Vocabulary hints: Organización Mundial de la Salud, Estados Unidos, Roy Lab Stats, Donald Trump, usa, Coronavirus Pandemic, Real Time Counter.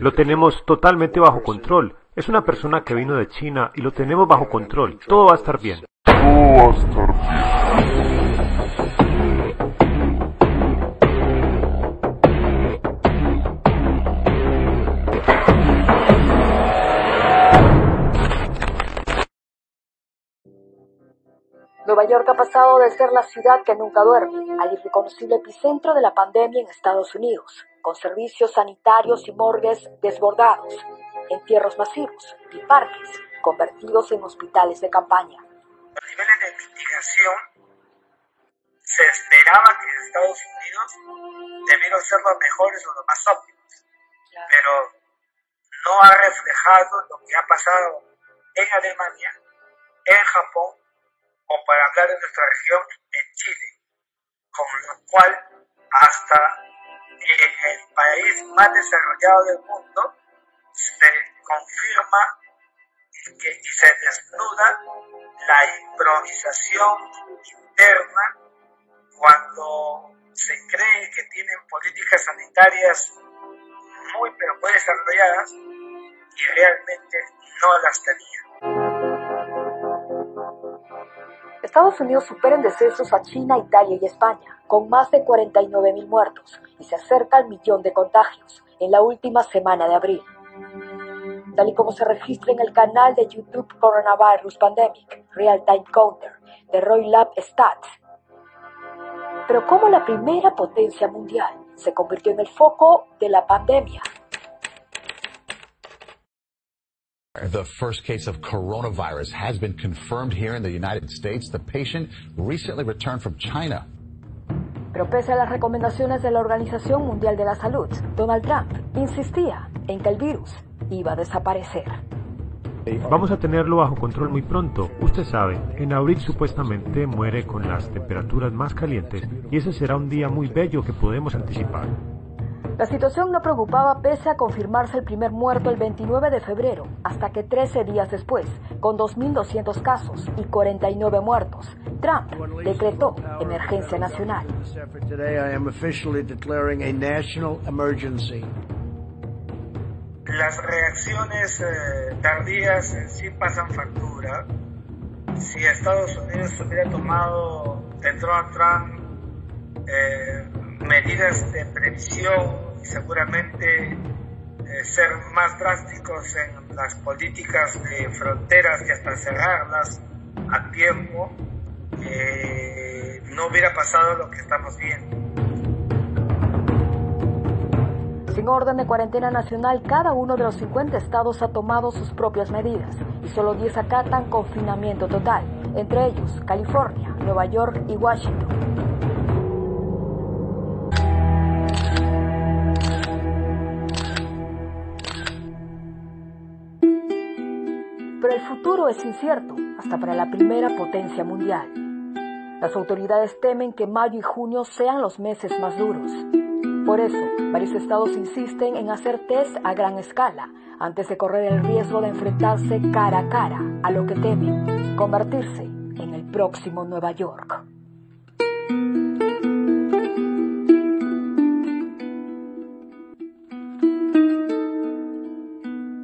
Lo tenemos totalmente bajo control. Es una persona que vino de China y lo tenemos bajo control. Todo va a estar bien. Nueva York ha pasado de ser la ciudad que nunca duerme al irreconocible epicentro de la pandemia en Estados Unidos, con servicios sanitarios y morgues desbordados, entierros masivos y parques convertidos en hospitales de campaña. A niveles de mitigación, se esperaba que en Estados Unidos debieron ser los mejores o los más óptimos, claro, pero no ha reflejado lo que ha pasado en Alemania, en Japón, o para hablar de nuestra región, en Chile, con lo cual hasta en el país más desarrollado del mundo se confirma que, y se desnuda la improvisación interna cuando se cree que tienen políticas sanitarias muy pero muy desarrolladas y realmente no las tenían. Estados Unidos supera en decesos a China, Italia y España, con más de 49.000 muertos y se acerca al millón de contagios en la última semana de abril. Tal y como se registra en el canal de YouTube Coronavirus Pandemic, Real Time Counter, de Roy Lab Stats. Pero ¿cómo la primera potencia mundial se convirtió en el foco de la pandemia? The first case of coronavirus has been confirmed here in the United States. The patient recently returned from China. Pero pese a las recomendaciones de la Organización Mundial de la Salud, Donald Trump insistía en que el virus iba a desaparecer. Vamos a tenerlo bajo control muy pronto. Usted sabe, en abril supuestamente muere con las temperaturas más calientes y ese será un día muy bello que podemos anticipar. La situación no preocupaba pese a confirmarse el primer muerto el 29 de febrero, hasta que 13 días después, con 2.200 casos y 49 muertos, Trump decretó emergencia nacional. Las reacciones tardías sí pasan factura. Si Estados Unidos hubiera tomado dentro de Trump medidas de previsión, seguramente ser más drásticos en las políticas de fronteras y hasta cerrarlas a tiempo, no hubiera pasado lo que estamos viendo. Sin orden de cuarentena nacional, cada uno de los 50 estados ha tomado sus propias medidas y solo 10 acatan confinamiento total, entre ellos California, Nueva York y Washington. Pero el futuro es incierto, hasta para la primera potencia mundial. Las autoridades temen que mayo y junio sean los meses más duros. Por eso, varios estados insisten en hacer test a gran escala, antes de correr el riesgo de enfrentarse cara a cara a lo que temen, convertirse en el próximo Nueva York.